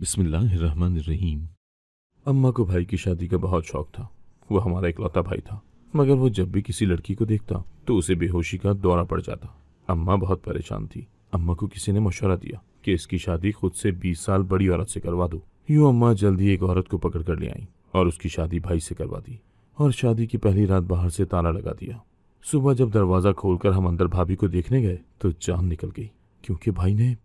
बिस्मिल्लाहिर्रहमानिर्रहीम। अम्मा को भाई की शादी का बहुत शौक था। वह हमारा इकलौता भाई था, मगर वो जब भी किसी लड़की को देखता तो उसे बेहोशी का दौरा पड़ जाता। अम्मा बहुत परेशान थी। अम्मा को किसी ने मशवरा दिया कि इसकी शादी खुद से 20 साल बड़ी औरत से करवा दो। यूँ अम्मा जल्दी एक औरत को पकड़ कर ले आई और उसकी शादी भाई से करवा दी और शादी की पहली रात बाहर से ताला लगा दिया। सुबह जब दरवाज़ा खोलकर हम अंदर भाभी को देखने गए तो जान निकल गई, क्योंकि भाई ने,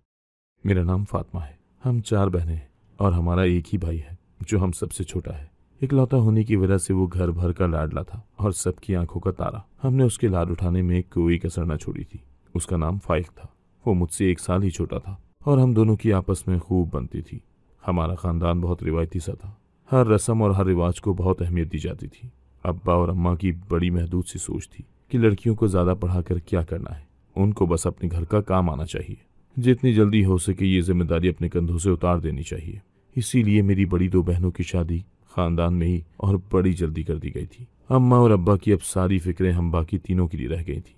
मेरा नाम फातिमा है, हम 4 बहनें हैं और हमारा एक ही भाई है जो हम सबसे छोटा है। इकलौता होने की वजह से वो घर भर का लाडला था और सबकी आंखों का तारा। हमने उसके लाड उठाने में कोई कसर न छोड़ी थी। उसका नाम फाइक था। वो मुझसे 1 साल ही छोटा था और हम दोनों की आपस में खूब बनती थी। हमारा खानदान बहुत रिवायती सा था। हर रस्म और हर रिवाज को बहुत अहमियत दी जाती थी। अब्बा और अम्मा की बड़ी महदूद सी सोच थी कि लड़कियों को ज़्यादा पढ़ाकर क्या करना है, उनको बस अपने घर का काम आना चाहिए। जितनी जल्दी हो सके ये जिम्मेदारी अपने कंधों से उतार देनी चाहिए। इसीलिए मेरी बड़ी 2 बहनों की शादी खानदान में ही और बड़ी जल्दी कर दी गई थी। अम्मा और अब्बा की अब सारी फिक्रें हम बाकी तीनों के लिए रह गई थी।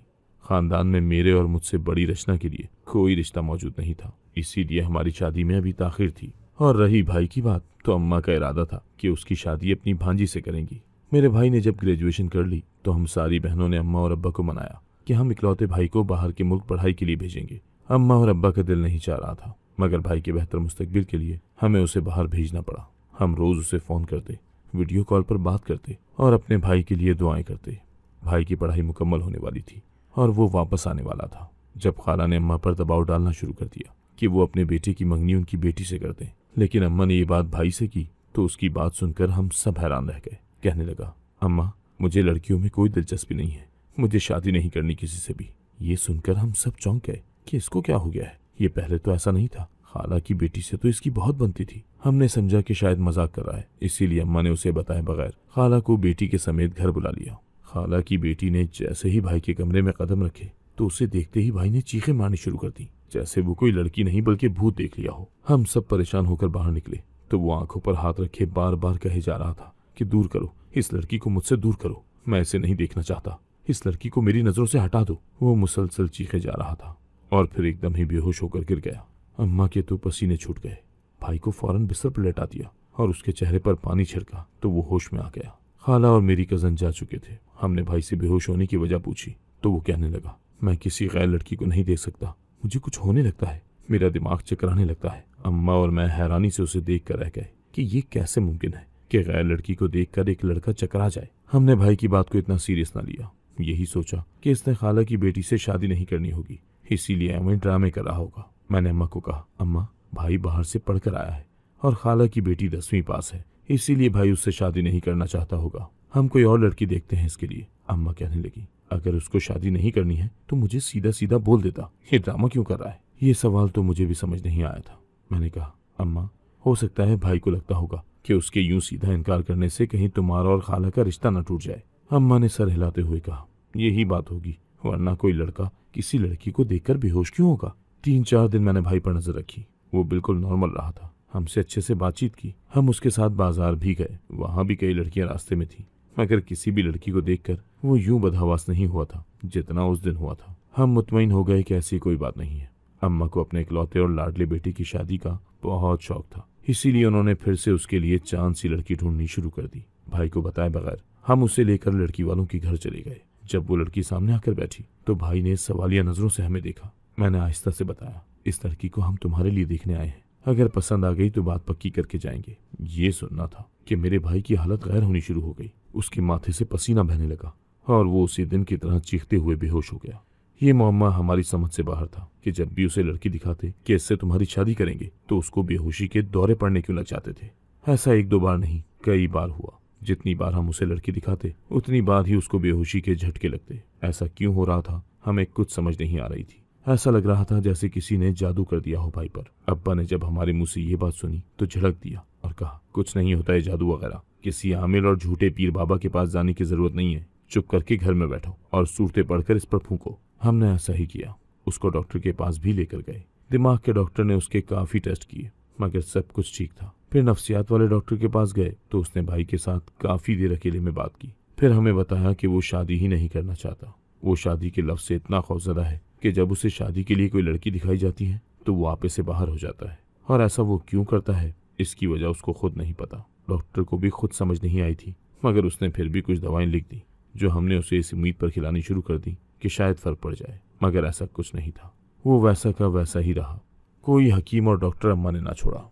खानदान में मेरे और मुझसे बड़ी रचना के लिए कोई रिश्ता मौजूद नहीं था, इसीलिए हमारी शादी में अभी ताखिर थी। और रही भाई की बात, तो अम्मा का इरादा था कि उसकी शादी अपनी भांजी से करेंगी। मेरे भाई ने जब ग्रेजुएशन कर ली तो हम सारी बहनों ने अम्मा और अब्बा को मनाया कि हम इकलौते भाई को बाहर के मुल्क पढ़ाई के लिए भेजेंगे। अम्मा और अब्बा का दिल नहीं चाह रहा था, मगर भाई के बेहतर मुस्तकबिल के लिए हमें उसे बाहर भेजना पड़ा। हम रोज़ उसे फ़ोन करते, वीडियो कॉल पर बात करते और अपने भाई के लिए दुआएं करते। भाई की पढ़ाई मुकम्मल होने वाली थी और वो वापस आने वाला था, जब खाला ने अम्मा पर दबाव डालना शुरू कर दिया कि वो अपने बेटे की मंगनी उनकी बेटी से कर दें। लेकिन अम्मा ने ये बात भाई से की तो उसकी बात सुनकर हम सब हैरान रह गए। कहने लगा, अम्मा मुझे लड़कियों में कोई दिलचस्पी नहीं है, मुझे शादी नहीं करनी किसी से भी। ये सुनकर हम सब चौंक गए कि इसको क्या हो गया है, ये पहले तो ऐसा नहीं था। खाला की बेटी से तो इसकी बहुत बनती थी। हमने समझा कि शायद मजाक कर रहा है, इसीलिए अम्मा ने उसे बताए बगैर खाला को बेटी के समेत घर बुला लिया। खाला की बेटी ने जैसे ही भाई के कमरे में कदम रखे तो उसे देखते ही भाई ने चीखें मारनी शुरू कर दी, जैसे वो कोई लड़की नहीं बल्कि भूत देख लिया हो। हम सब परेशान होकर बाहर निकले तो वो आंखों पर हाथ रखे बार बार कहे जा रहा था कि दूर करो इस लड़की को, मुझसे दूर करो, मैं इसे नहीं देखना चाहता, इस लड़की को मेरी नजरों से हटा दो। वो मुसलसल चीखे जा रहा था और फिर एकदम ही बेहोश होकर गिर गया। अम्मा के तो पसीने छूट गए। भाई को फौरन बिस्तर पर लेटा दिया और उसके चेहरे पर पानी छिड़का तो वो होश में आ गया। खाला और मेरी कजन जा चुके थे। हमने भाई से बेहोश होने की वजह पूछी तो वो कहने लगा, मैं किसी गैर लड़की को नहीं देख सकता, मुझे कुछ होने लगता है, मेरा दिमाग चकराने लगता है। अम्मा और मैं हैरानी से उसे देख कर रह गए कि ये कैसे मुमकिन है कि गैर लड़की को देखकर एक लड़का चकरा जाए। हमने भाई की बात को इतना सीरियस ना लिया, यही सोचा कि इसने खाला की बेटी से शादी नहीं करनी होगी, इसीलिए हमें ड्रामे कर रहा होगा। मैंने अम्मा को कहा, अम्मा भाई बाहर से पढ़कर आया है और खाला की बेटी 10वीं पास है, इसीलिए भाई उससे शादी नहीं करना चाहता होगा, हम कोई और लड़की देखते हैं इसके लिए। अम्मा कहने लगी, अगर उसको शादी नहीं करनी है तो मुझे सीधा सीधा बोल देता, ये ड्रामा क्यों कर रहा है। ये सवाल तो मुझे भी समझ नहीं आया था। मैंने कहा, अम्मा हो सकता है भाई को लगता होगा कि उसके यूं सीधा इनकार करने से कहीं तुम्हारा और खाला का रिश्ता न टूट जाए। अम्मा ने सर हिलाते हुए कहा, यही बात होगी, वरना कोई लड़का किसी लड़की को देखकर बेहोश क्यों होगा। 3-4 दिन मैंने भाई पर नजर रखी, वो बिल्कुल नॉर्मल रहा था। हमसे अच्छे से बातचीत की। हम उसके साथ बाजार भी गए, वहाँ भी कई लड़कियां रास्ते में थी, मगर किसी भी लड़की को देखकर वो यूं बदहवास नहीं हुआ था जितना उस दिन हुआ था। हम मुतमईन हो गए कि ऐसी कोई बात नहीं है। अम्मा को अपने इकलौते और लाडले बेटे की शादी का बहुत शौक था, इसीलिए उन्होंने फिर से उसके लिए चांद सी लड़की ढूंढनी शुरू कर दी। भाई को बताए बगैर हम उसे लेकर लड़की वालों के घर चले गए। जब वो लड़की सामने आकर बैठी तो भाई ने सवालिया नजरों से हमें देखा। मैंने आहिस्ता से बताया, इस लड़की को हम तुम्हारे लिए देखने आए हैं, अगर पसंद आ गई तो बात पक्की करके जाएंगे। ये सुनना था कि मेरे भाई की हालत गैर होनी शुरू हो गई। उसके माथे से पसीना बहने लगा और वो उसी दिन की तरह चीखते हुए बेहोश हो गया। ये मामला हमारी समझ से बाहर था कि जब भी उसे लड़की दिखाते कि इससे तुम्हारी शादी करेंगे तो उसको बेहोशी के दौरे पड़ने क्यों लग जाते थे। ऐसा 1-2 बार नहीं, कई बार हुआ। जितनी बार हम उसे लड़की दिखाते उतनी बार ही उसको बेहोशी के झटके लगते। ऐसा क्यों हो रहा था हमें कुछ समझ नहीं आ रही थी। ऐसा लग रहा था जैसे किसी ने जादू कर दिया हो भाई पर। अब्बा ने जब हमारे मुंह से ये बात सुनी तो झड़क दिया और कहा, कुछ नहीं होता है जादू वगैरह, किसी आमिल और झूठे पीर बाबा के पास जाने की जरूरत नहीं है, चुप करके घर में बैठो और सूरतें पढ़कर इस पर फूंको। हमने ऐसा ही किया। उसको डॉक्टर के पास भी लेकर गए। दिमाग के डॉक्टर ने उसके काफी टेस्ट किए मगर सब कुछ ठीक था। फिर नफ्सियात वाले डॉक्टर के पास गए तो उसने भाई के साथ काफी देर अकेले में बात की। फिर हमें बताया कि वो शादी ही नहीं करना चाहता। वो शादी के लफ्ज से इतना खौफजदा है कि जब उसे शादी के लिए कोई लड़की दिखाई जाती है तो वो आपे से बाहर हो जाता है, और ऐसा वो क्यों करता है इसकी वजह उसको खुद नहीं पता, डॉक्टर को भी खुद समझ नहीं आई थी, मगर उसने फिर भी कुछ दवाएं लिख दी जो हमने उसे इस उम्मीद पर खिलानी शुरू कर दी कि शायद फर्क पड़ जाए, मगर ऐसा कुछ नहीं था। वो वैसा का वैसा ही रहा। कोई हकीम और डॉक्टर अम्मा ने ना छोड़ा।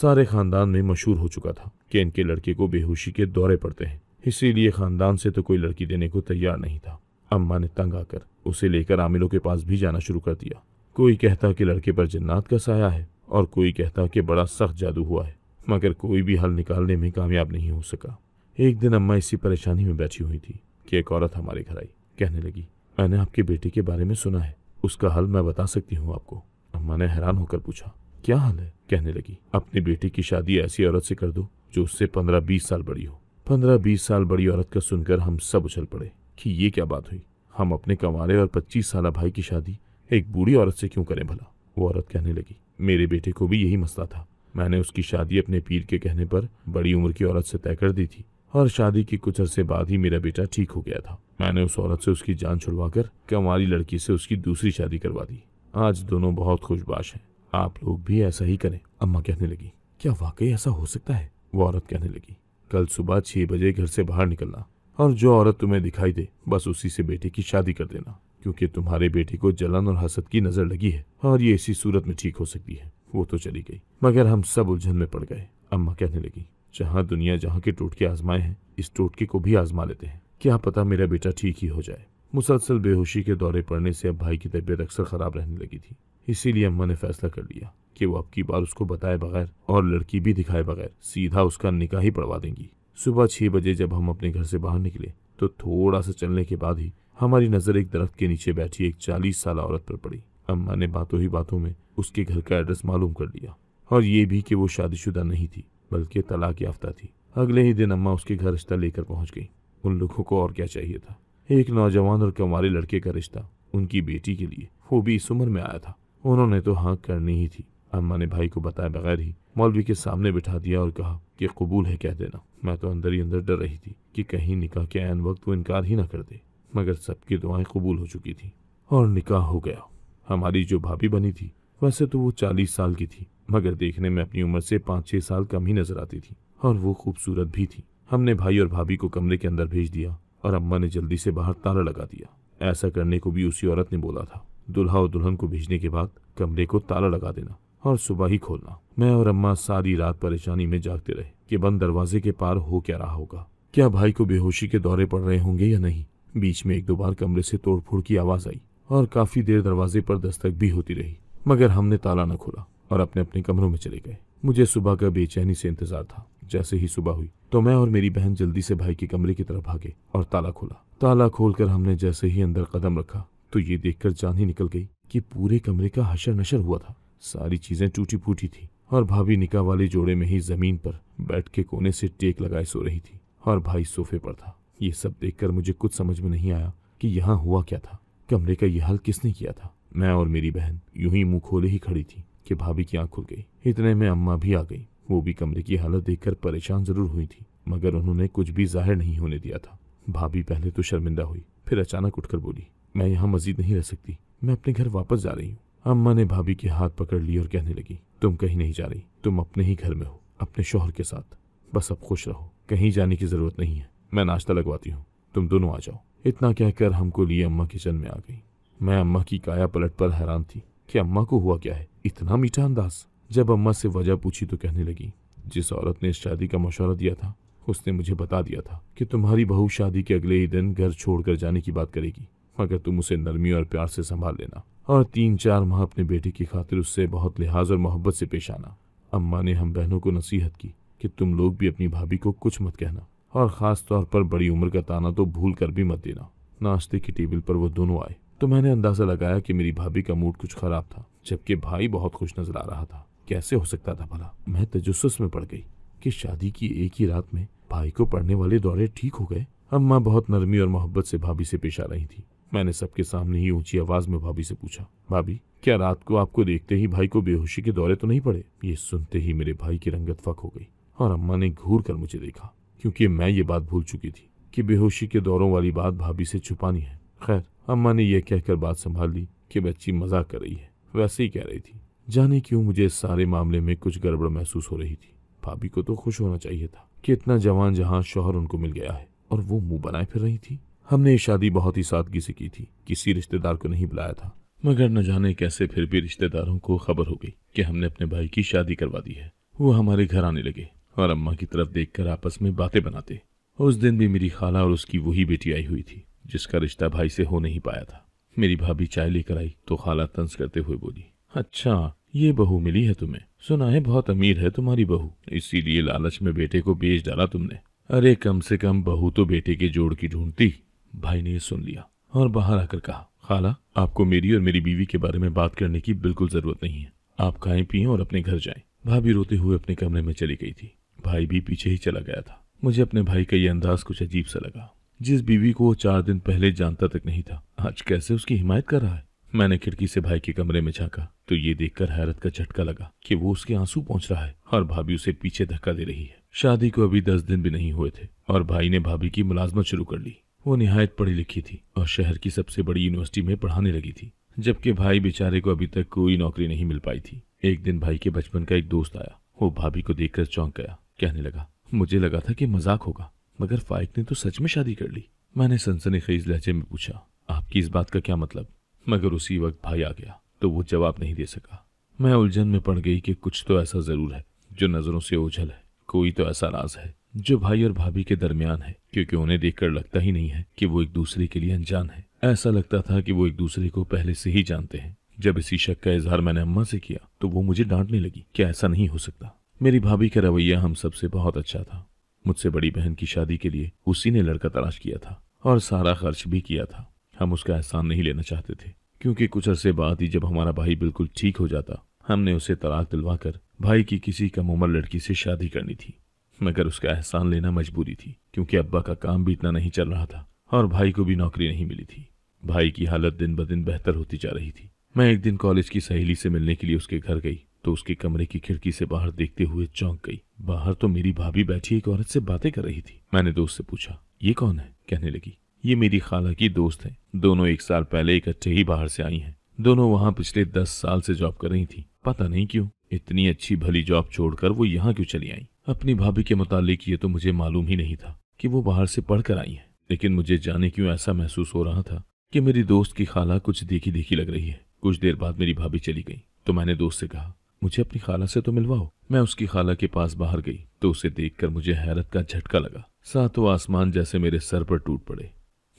सारे खानदान में मशहूर हो चुका था कि इनके लड़के को बेहोशी के दौरे पड़ते हैं, इसीलिए खानदान से तो कोई लड़की देने को तैयार नहीं था। अम्मा ने तंग आकर उसे लेकर आमिलों के पास भी जाना शुरू कर दिया। कोई कहता कि लड़के पर जन्नात का साया है और कोई कहता कि बड़ा सख्त जादू हुआ है, मगर कोई भी हल निकालने में कामयाब नहीं हो सका। एक दिन अम्मा इसी परेशानी में बैठी हुई थी कि एक औरत हमारे घर आई। कहने लगी, मैंने आपके बेटे के बारे में सुना है, उसका हल मैं बता सकती हूँ आपको। अम्मा ने हैरान होकर पूछा, क्या हल है? कहने लगी, अपने बेटे की शादी ऐसी औरत से कर दो जो उससे 15-20 साल बड़ी हो। 15-20 साल बड़ी औरत का सुनकर हम सब उछल पड़े कि ये क्या बात हुई, हम अपने कंवारे और 25 साल भाई की शादी एक बूढ़ी औरत से क्यों करें भला। वो औरत कहने लगी, मेरे बेटे को भी यही मसला था, मैंने उसकी शादी अपने पीर के कहने पर बड़ी उम्र की औरत से तय कर दी थी और शादी के कुछ अरसे बाद ही मेरा बेटा ठीक हो गया था। मैंने उस औरत से उसकी जान छुड़वाकर कंवारी लड़की से उसकी दूसरी शादी करवा दी। आज दोनों बहुत खुशबाश हैं, आप लोग भी ऐसा ही करें। अम्मा कहने लगी, क्या वाकई ऐसा हो सकता है? वो औरत कहने लगी, कल सुबह 6 बजे घर से बाहर निकलना और जो औरत तुम्हें दिखाई दे बस उसी से बेटे की शादी कर देना, क्योंकि तुम्हारे बेटे को जलन और हसद की नजर लगी है और ये इसी सूरत में ठीक हो सकती है। वो तो चली गई, मगर हम सब उलझन में पड़ गए। अम्मा कहने लगी, जहाँ दुनिया जहाँ के टोटके आजमाए हैं, इस टोटके को भी आजमा लेते हैं, क्या पता मेरा बेटा ठीक ही हो जाए। मुसलसल बेहोशी के दौरे पड़ने से अब भाई की तबीयत अक्सर खराब रहने लगी थी, इसीलिए अम्मा ने फैसला कर लिया कि वो अब की बार उसको बताए बगैर और लड़की भी दिखाए बगैर सीधा उसका निकाह ही पढ़वा देंगी। सुबह 6 बजे जब हम अपने घर से बाहर निकले तो थोड़ा सा चलने के बाद ही हमारी नजर एक दरख्त के नीचे बैठी एक 40 साल औरत पर पड़ी। अम्मा ने बातों ही बातों में उसके घर का एड्रेस मालूम कर लिया, और ये भी कि वो शादीशुदा नहीं थी बल्कि तलाक याफ्ता थी। अगले ही दिन अम्मा उसके घर रिश्ता लेकर पहुंच गई। उन लोगों को और क्या चाहिए था, एक नौजवान और कंवारे लड़के का रिश्ता उनकी बेटी के लिए, वो भी इस उम्र में आया था। उन्होंने तो हाँ करनी ही थी। अम्मा ने भाई को बताए बगैर ही मौलवी के सामने बिठा दिया और कहा कि कबूल है कह देना। मैं तो अंदर ही अंदर डर रही थी कि कहीं निकाह के ऐन वक्त वो इनकार ही ना कर दे, मगर सबकी दुआएं कबूल हो चुकी थी और निकाह हो गया। हमारी जो भाभी बनी थी वैसे तो वो 40 साल की थी, मगर देखने में अपनी उम्र से 5-6 साल कम ही नजर आती थी, और वो खूबसूरत भी थी। हमने भाई और भाभी को कमरे के अंदर भेज दिया और अम्मा ने जल्दी से बाहर ताला लगा दिया। ऐसा करने को भी उसी औरत ने बोला था, दुल्हा और दुल्हन को भेजने के बाद कमरे को ताला लगा देना और सुबह ही खोलना। मैं और अम्मा सारी रात परेशानी में जागते रहे कि बंद दरवाजे के पार हो क्या रहा होगा, क्या भाई को बेहोशी के दौरे पड़ रहे होंगे या नहीं। बीच में 1-2 बार कमरे से तोड़फोड़ की आवाज आई और काफी देर दरवाजे पर दस्तक भी होती रही, मगर हमने ताला न खोला और अपने अपने कमरों में चले गए। मुझे सुबह का बेचैनी से इंतजार था। जैसे ही सुबह हुई तो मैं और मेरी बहन जल्दी से भाई के कमरे की तरफ भागे और ताला खोला। ताला खोलकर हमने जैसे ही अंदर कदम रखा तो ये देखकर जान ही निकल गई कि पूरे कमरे का हशर नशर हुआ था। सारी चीजें टूटी फूटी थी और भाभी निकाह वाले जोड़े में ही जमीन पर बैठ के कोने से टेक लगाए सो रही थी और भाई सोफे पर था। ये सब देखकर मुझे कुछ समझ में नहीं आया कि यहाँ हुआ क्या था, कमरे का यह हाल किसने किया था। मैं और मेरी बहन यूं ही मुंह खोले ही खड़ी थी कि भाभी की आंख खुल गई। इतने में अम्मा भी आ गई। वो भी कमरे की हालत देखकर परेशान जरूर हुई थी, मगर उन्होंने कुछ भी जाहिर नहीं होने दिया था। भाभी पहले तो शर्मिंदा हुई, फिर अचानक उठकर बोली, मैं यहाँ मजीद नहीं रह सकती, मैं अपने घर वापस जा रही हूँ। अम्मा ने भाभी के हाथ पकड़ लिए और कहने लगी, तुम कहीं नहीं जा रही, तुम अपने ही घर में हो, अपने शौहर के साथ, बस अब खुश रहो, कहीं जाने की जरूरत नहीं है, मैं नाश्ता लगवाती हूँ, तुम दोनों आ जाओ। इतना कहकर हमको लिए अम्मा किचन में आ गई। मैं अम्मा की काया पलट पर हैरान थी कि अम्मा को हुआ क्या है, इतना मीठा अंदाज। जब अम्मा से वजह पूछी तो कहने लगी, जिस औरत ने शादी का मशवरा दिया था उसने मुझे बता दिया था कि तुम्हारी बहू शादी के अगले ही दिन घर छोड़कर जाने की बात करेगी, मगर तुम उसे नरमी और प्यार से संभाल लेना और 3-4 माह अपने बेटे की खातिर उससे बहुत लिहाज और मोहब्बत से पेश आना। अम्मा ने हम बहनों को नसीहत की कि तुम लोग भी अपनी भाभी को कुछ मत कहना और ख़ास तौर पर बड़ी उम्र का ताना तो भूल कर भी मत देना। नाश्ते की टेबल पर वो दोनों आए तो मैंने अंदाज़ा लगाया कि मेरी भाभी का मूड कुछ ख़राब था, जबकि भाई बहुत खुश नजर आ रहा था। कैसे हो सकता था भला? मैं तजुस्सुस में पड़ गई कि शादी की एक ही रात में भाई को पड़ने वाले दौरे ठीक हो गए। अम्मा बहुत नरमी और मोहब्बत से भाभी से पेश आ रही थी। मैंने सबके सामने ही ऊंची आवाज में भाभी से पूछा, भाभी क्या रात को आपको देखते ही भाई को बेहोशी के दौरे तो नहीं पड़े? ये सुनते ही मेरे भाई की रंगत फक हो गई और अम्मा ने घूर कर मुझे देखा, क्योंकि मैं ये बात भूल चुकी थी कि बेहोशी के दौरों वाली बात भाभी से छुपानी है। खैर, अम्मा ने यह कहकर बात संभाल ली कि बच्ची मजाक कर रही है, वैसे ही कह रही थी। जाने क्यों मुझे इस सारे मामले में कुछ गड़बड़ महसूस हो रही थी। भाभी को तो खुश होना चाहिए था कि इतना जवान जहां शौहर उनको मिल गया है और वो मुंह बनाए फिर रही थी। हमने ये शादी बहुत ही सादगी से की थी, किसी रिश्तेदार को नहीं बुलाया था, मगर न जाने कैसे फिर भी रिश्तेदारों को खबर हो गई कि हमने अपने भाई की शादी करवा दी है। वो हमारे घर आने लगे और अम्मा की तरफ देखकर आपस में बातें बनाते। उस दिन भी मेरी खाला और उसकी वही बेटी आई हुई थी जिसका रिश्ता भाई से हो नहीं पाया था। मेरी भाभी चाय लेकर आई तो खाला तंज करते हुए बोली, अच्छा ये बहू मिली है तुम्हें, सुना है बहुत अमीर है तुम्हारी बहू, इसीलिए लालच में बेटे को बेच डाला तुमने। अरे कम से कम बहू तो बेटे के जोड़ की ढूंढती। भाई ने ये सुन लिया और बाहर आकर कहा, खाला आपको मेरी और मेरी बीवी के बारे में बात करने की बिल्कुल जरूरत नहीं है, आप खाएं पिएं और अपने घर जाएं। भाभी रोते हुए अपने कमरे में चली गई थी, भाई भी पीछे ही चला गया था। मुझे अपने भाई का ये अंदाज कुछ अजीब सा लगा। जिस बीवी को वो 4 दिन पहले जानता तक नहीं था, आज कैसे उसकी हिमायत कर रहा है। मैंने खिड़की से भाई के कमरे में झांका तो ये देखकर हैरत का झटका लगा कि वो उसके आंसू पोंछ रहा है और भाभी उसे पीछे धक्का दे रही है। शादी को अभी 10 दिन भी नहीं हुए थे और भाई ने भाभी की मुलाजमत शुरू कर ली। वो निहायत पढ़ी लिखी थी और शहर की सबसे बड़ी यूनिवर्सिटी में पढ़ाने लगी थी, जबकि भाई बेचारे को अभी तक कोई नौकरी नहीं मिल पाई थी। एक दिन भाई के बचपन का एक दोस्त आया, वो भाभी को देखकर चौंक गया। कहने लगा, मुझे लगा था कि मजाक होगा, मगर फाइक ने तो सच में शादी कर ली। मैंने सनसनीखेज लहजे में पूछा, आपकी इस बात का क्या मतलब? मगर उसी वक्त भाई आ गया तो वो जवाब नहीं दे सका। मैं उलझन में पड़ गई कि कुछ तो ऐसा जरूर है जो नजरों से ओझल है, कोई तो ऐसा राज है जो भाई और भाभी के दरमियान है, क्योंकि उन्हें देखकर लगता ही नहीं है कि वो एक दूसरे के लिए अनजान है। ऐसा लगता था कि वो एक दूसरे को पहले से ही जानते हैं। जब इसी शक का इजहार मैंने अम्मा से किया तो वो मुझे डांटने लगी कि ऐसा नहीं हो सकता। मेरी भाभी का रवैया हम सबसे बहुत अच्छा था। मुझसे बड़ी बहन की शादी के लिए उसी ने लड़का तलाश किया था और सारा खर्च भी किया था। हम उसका एहसान नहीं लेना चाहते थे, क्योंकि कुछ अरसे बाद ही जब हमारा भाई बिल्कुल ठीक हो जाता, हमने उसे तलाक दिलवा कर भाई की किसी कम उम्र लड़की से शादी करनी थी। मगर उसका एहसान लेना मजबूरी थी, क्योंकि अब्बा का काम भी इतना नहीं चल रहा था और भाई को भी नौकरी नहीं मिली थी। भाई की हालत दिन ब दिन बेहतर होती जा रही थी। मैं एक दिन कॉलेज की सहेली से मिलने के लिए उसके घर गई तो उसके कमरे की खिड़की से बाहर देखते हुए चौंक गई। बाहर तो मेरी भाभी बैठी एक औरत से बातें कर रही थी। मैंने दोस्त से पूछा, ये कौन है? कहने लगी, ये मेरी खाला की दोस्त है, दोनों 1 साल पहले इकट्ठे ही बाहर से आई हैं। दोनों वहाँ पिछले 10 साल से जॉब कर रही थी। पता नहीं क्यों इतनी अच्छी भली जॉब छोड़कर वो यहाँ क्यों चली आई। अपनी भाभी के मुतालिक ये तो मुझे मालूम ही नहीं था कि वो बाहर से पढ़कर आई है, लेकिन मुझे जाने क्यों ऐसा महसूस हो रहा था कि मेरी दोस्त की खाला कुछ देखी देखी लग रही है। कुछ देर बाद मेरी भाभी चली गई तो मैंने दोस्त से कहा, मुझे अपनी खाला से तो मिलवाओ। मैं उसकी खाला के पास बाहर गई तो उसे देखकर मुझे हैरत का झटका लगा। सातों आसमान जैसे मेरे सर पर टूट पड़े।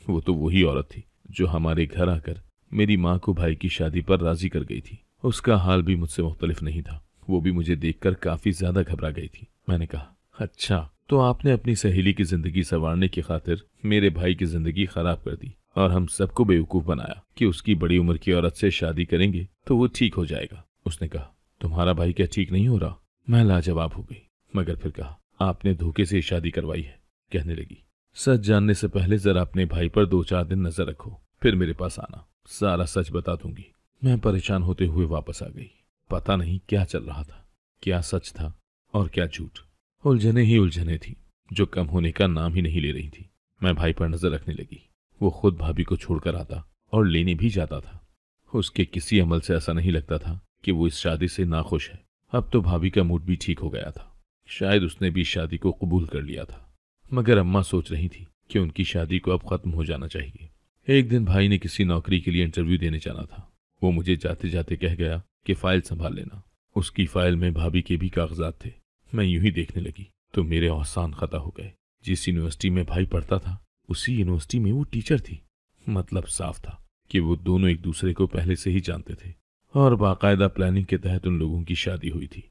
वो तो वही औरत थी जो हमारे घर आकर मेरी माँ को भाई की शादी पर राजी कर गई थी। उसका हाल भी मुझसे मुख्तलिफ नहीं था, वो भी मुझे देखकर काफी ज्यादा घबरा गई थी। मैंने कहा, अच्छा तो आपने अपनी सहेली की जिंदगी संवारने की खातिर मेरे भाई की जिंदगी खराब कर दी और हम सबको बेवकूफ बनाया कि उसकी बड़ी उम्र की औरत से शादी करेंगे तो वो ठीक हो जाएगा। उसने कहा, तुम्हारा भाई क्या ठीक नहीं हो रहा? मैं लाजवाब हो गई, मगर फिर कहा, आपने धोखे से शादी करवाई है। कहने लगी, सच जानने से पहले जरा अपने भाई पर 2-4 दिन नजर रखो, फिर मेरे पास आना, सारा सच बता दूंगी। मैं परेशान होते हुए वापस आ गई। पता नहीं क्या चल रहा था, क्या सच था और क्या झूठ। उलझने ही उलझने थी जो कम होने का नाम ही नहीं ले रही थी। मैं भाई पर नजर रखने लगी। वो खुद भाभी को छोड़कर आता और लेने भी जाता था। उसके किसी अमल से ऐसा नहीं लगता था कि वो इस शादी से नाखुश है। अब तो भाभी का मूड भी ठीक हो गया था, शायद उसने भी शादी को कबूल कर लिया था। मगर अम्मा सोच रही थी कि उनकी शादी को अब खत्म हो जाना चाहिए। एक दिन भाई ने किसी नौकरी के लिए इंटरव्यू देने जाना था। वो मुझे जाते जाते कह गया कि फाइल संभाल लेना। उसकी फाइल में भाभी के भी कागजात थे। मैं यूं ही देखने लगी तो मेरे एहसान खता हो गए। जिस यूनिवर्सिटी में भाई पढ़ता था उसी यूनिवर्सिटी में वो टीचर थी। मतलब साफ था कि वो दोनों एक दूसरे को पहले से ही जानते थे और बाकायदा प्लानिंग के तहत उन लोगों की शादी हुई थी।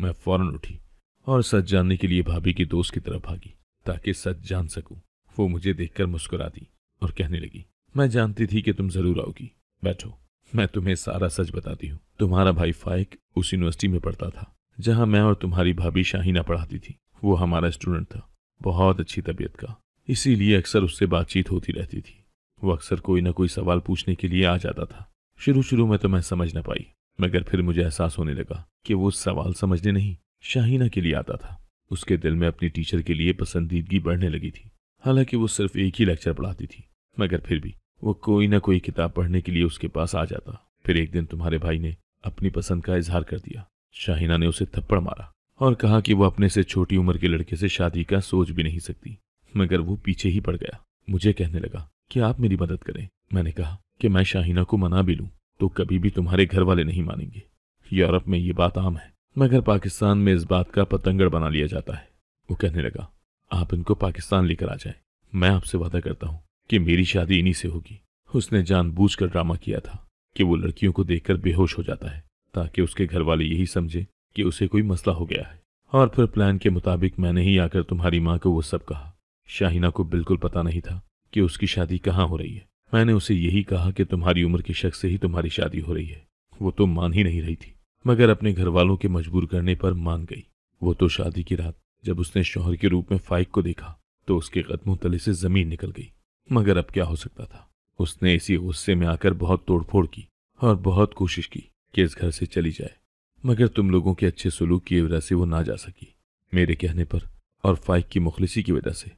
मैं फौरन उठी और सच जानने के लिए भाभी के दोस्त की तरफ भागी ताकि सच जान सकूं। वो मुझे देखकर मुस्कुरा दी और कहने लगी, मैं जानती थी कि तुम जरूर आओगी, बैठो, मैं तुम्हें सारा सच बताती हूँ। तुम्हारा भाई फाइक उस यूनिवर्सिटी में पढ़ता था जहाँ मैं और तुम्हारी भाभी शाहिना पढ़ाती थी। वो हमारा स्टूडेंट था, बहुत अच्छी तबीयत का, इसीलिए अक्सर उससे बातचीत होती रहती थी। वो अक्सर कोई ना कोई सवाल पूछने के लिए आ जाता था। शुरू शुरू में तो मैं समझ न पाई, मगर फिर मुझे एहसास होने लगा कि वो सवाल समझने नहीं, शाहिना के लिए आता था। उसके दिल में अपनी टीचर के लिए पसंदीदगी बढ़ने लगी थी। हालांकि वो सिर्फ एक ही लेक्चर पढ़ाती थी, मगर फिर भी वो कोई ना कोई किताब पढ़ने के लिए उसके पास आ जाता। फिर एक दिन तुम्हारे भाई ने अपनी पसंद का इजहार कर दिया। शाहिना ने उसे थप्पड़ मारा और कहा कि वह अपने से छोटी उम्र के लड़के से शादी का सोच भी नहीं सकती, मगर वो पीछे ही पड़ गया। मुझे कहने लगा कि आप मेरी मदद करें। मैंने कहा कि मैं शाहिना को मना भी लूं तो कभी भी तुम्हारे घर वाले नहीं मानेंगे। यूरोप में ये बात आम है, मगर पाकिस्तान में इस बात का पतंगड़ बना लिया जाता है। वो कहने लगा, आप इनको पाकिस्तान लेकर आ जाए। मैं आपसे वादा करता हूँ कि मेरी शादी इन्हीं से होगी। उसने जानबूझकर ड्रामा किया था कि वो लड़कियों को देखकर बेहोश हो जाता है ताकि उसके घर वाले यही समझे कि उसे कोई मसला हो गया है। और फिर प्लान के मुताबिक मैंने ही आकर तुम्हारी माँ को वो सब कहा। शाहिना को बिल्कुल पता नहीं था कि उसकी शादी कहाँ हो रही है। मैंने उसे यही कहा कि तुम्हारी उम्र के शख्स से ही तुम्हारी शादी हो रही है। वो तो मान ही नहीं रही थी, मगर अपने घर वालों के मजबूर करने पर मान गई। वो तो शादी की रात जब उसने शौहर के रूप में फाइक को देखा तो उसके कदमों तले से जमीन निकल गई। मगर अब क्या हो सकता था। उसने इसी गुस्से में आकर बहुत तोड़फोड़ की और बहुत कोशिश की कि इस घर से चली जाए, मगर तुम लोगों के अच्छे सलूक की वजह से वो ना जा सकी। मेरे कहने पर और फाइक की मुखलिसी की वजह से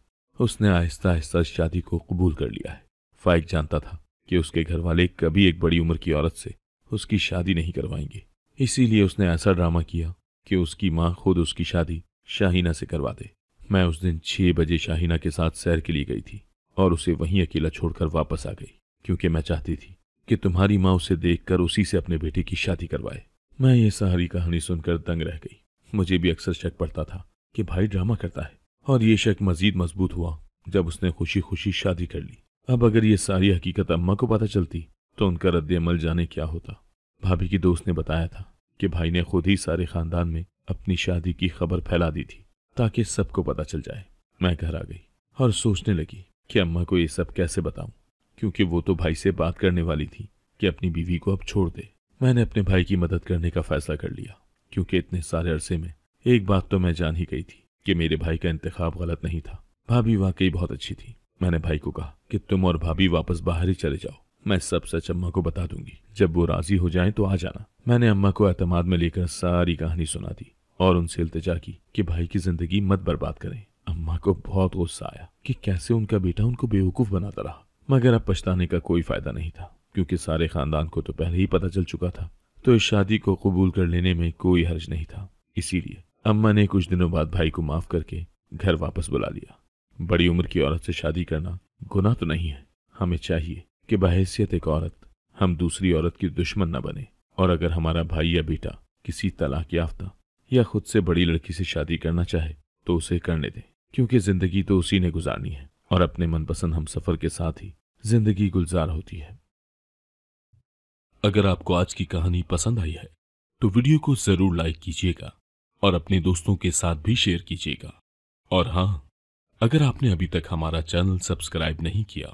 उसने आहिस्ता आहिस्ता शादी को कबूल कर लिया है। फाइक जानता था कि उसके घर वाले कभी एक बड़ी उम्र की औरत से उसकी शादी नहीं करवाएंगे, इसीलिए उसने ऐसा ड्रामा किया कि उसकी माँ खुद उसकी शादी शाहिना से करवा दे। मैं उस दिन 6 बजे शाहिना के साथ सैर के लिए गई थी और उसे वहीं अकेला छोड़कर वापस आ गई, क्योंकि मैं चाहती थी कि तुम्हारी माँ उसे देखकर उसी से अपने बेटे की शादी करवाए। मैं ये सारी कहानी सुनकर दंग रह गई। मुझे भी अक्सर शक पड़ता था कि भाई ड्रामा करता है, और ये शक मजीद मजबूत हुआ जब उसने खुशी खुशी शादी कर ली। अब अगर ये सारी हकीकत अम्मा को पता चलती तो उनका रद्देअमल जाने क्या होता। भाभी की दोस्त ने बताया था कि भाई ने खुद ही सारे खानदान में अपनी शादी की खबर फैला दी थी ताकि सबको पता चल जाए। मैं घर आ गई और सोचने लगी कि अम्मा को ये सब कैसे बताऊं, क्योंकि वो तो भाई से बात करने वाली थी कि अपनी बीवी को अब छोड़ दे। मैंने अपने भाई की मदद करने का फैसला कर लिया, क्योंकि इतने सारे अरसे में एक बात तो मैं जान ही गई थी कि मेरे भाई का इंतखाब गलत नहीं था। भाभी वाकई बहुत अच्छी थी। मैंने भाई को कहा कि तुम और भाभी वापस बाहर ही चले जाओ, मैं सब सच अम्मा को बता दूंगी। जब वो राजी हो जाए तो आ जाना। मैंने अम्मा को एतमाद में लेकर सारी कहानी सुना दी और उनसे इल्तिजा की कि भाई की जिंदगी मत बर्बाद करें। अम्मा को बहुत गुस्सा आया कि कैसे उनका बेटा उनको बेवकूफ बनाता रहा, मगर अब पछताने का कोई फायदा नहीं था, क्योंकि सारे खानदान को तो पहले ही पता चल चुका था, तो इस शादी को कबूल कर लेने में कोई हर्ज नहीं था। इसीलिए अम्मा ने कुछ दिनों बाद भाई को माफ करके घर वापस बुला लिया। बड़ी उम्र की औरत से शादी करना गुनाह तो नहीं है। हमें चाहिए कि बहैसियत एक औरत हम दूसरी औरत की दुश्मन न बने, और अगर हमारा भाई या बेटा किसी तलाक याफ्ता या खुद से बड़ी लड़की से शादी करना चाहे तो उसे करने दें, क्योंकि जिंदगी तो उसी ने गुजारनी है और अपने मनपसंद हमसफर के साथ ही जिंदगी गुलजार होती है। अगर आपको आज की कहानी पसंद आई है तो वीडियो को जरूर लाइक कीजिएगा और अपने दोस्तों के साथ भी शेयर कीजिएगा। और हाँ, अगर आपने अभी तक हमारा चैनल सब्सक्राइब नहीं किया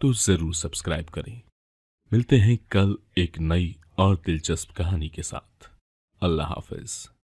तो जरूर सब्सक्राइब करें। मिलते हैं कल एक नई और दिलचस्प कहानी के साथ। अल्लाह हाफिज।